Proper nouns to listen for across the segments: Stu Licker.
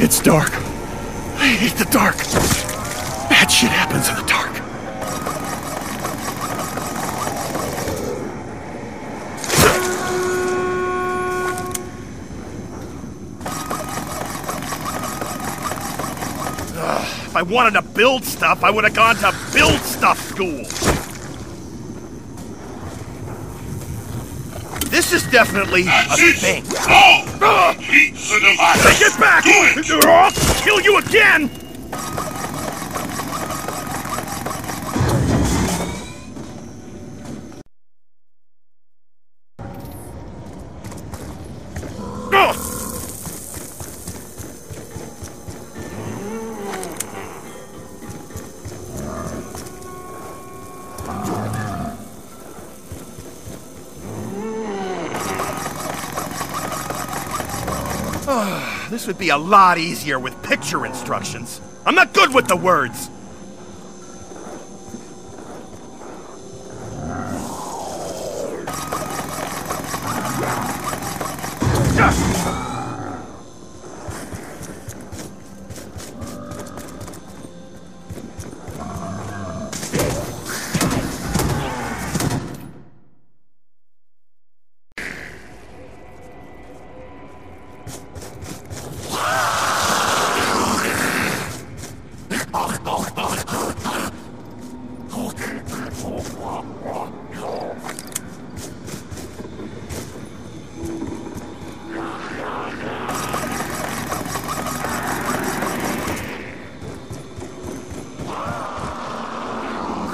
It's dark. I hate the dark. Bad shit happens in the dark. If I wanted to build stuff, I would have gone to build stuff school. This is definitely a thing. Take it back! Or I'll kill you again! This would be a lot easier with picture instructions. I'm not good with the words!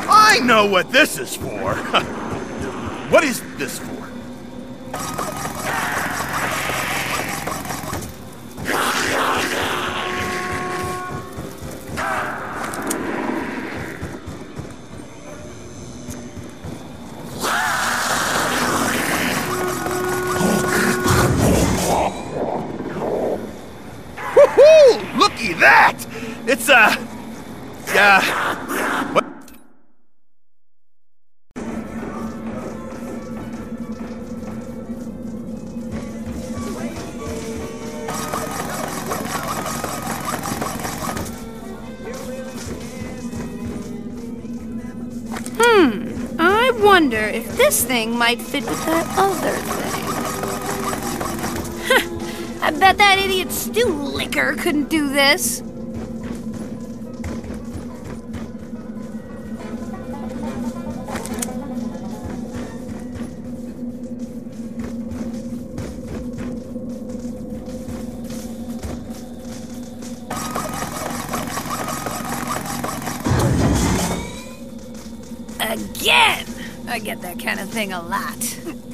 I know what this is for. What is this for? Woohoo! Looky that! It's a... What? I wonder if this thing might fit with that other thing. I bet that idiot Stu Licker couldn't do this. Again! I get that kind of thing a lot.